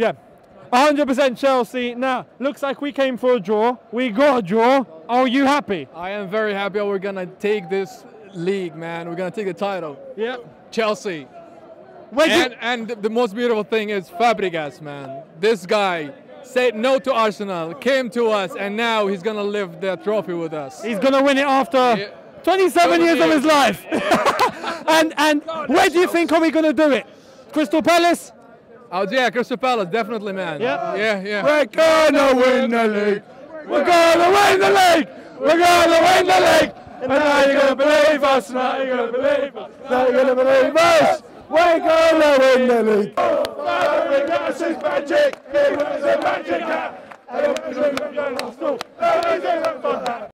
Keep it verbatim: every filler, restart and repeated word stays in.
yeah. one hundred percent Chelsea. Now, looks like we came for a draw. We got a draw. Are you happy? I am very happy. We're going to take this league, man. We're going to take the title. Yeah. Chelsea. And, and the most beautiful thing is Fabregas, man. This guy said no to Arsenal, came to us, and now he's going to lift the trophy with us. He's going to win it after yeah. twenty-seven years of his life. Yeah. and and God, where do you Chelsea. think are we going to do it? Crystal Palace? Oh, yeah, Crystal Palace, definitely, man. Yeah, yeah. yeah. We're gonna win the league. We're gonna win the league. We're gonna win the league. And now you're gonna believe us. Now you're gonna believe us. Now you're gonna believe us. We're gonna win the league. Fabregas is magic. He was a magic cat.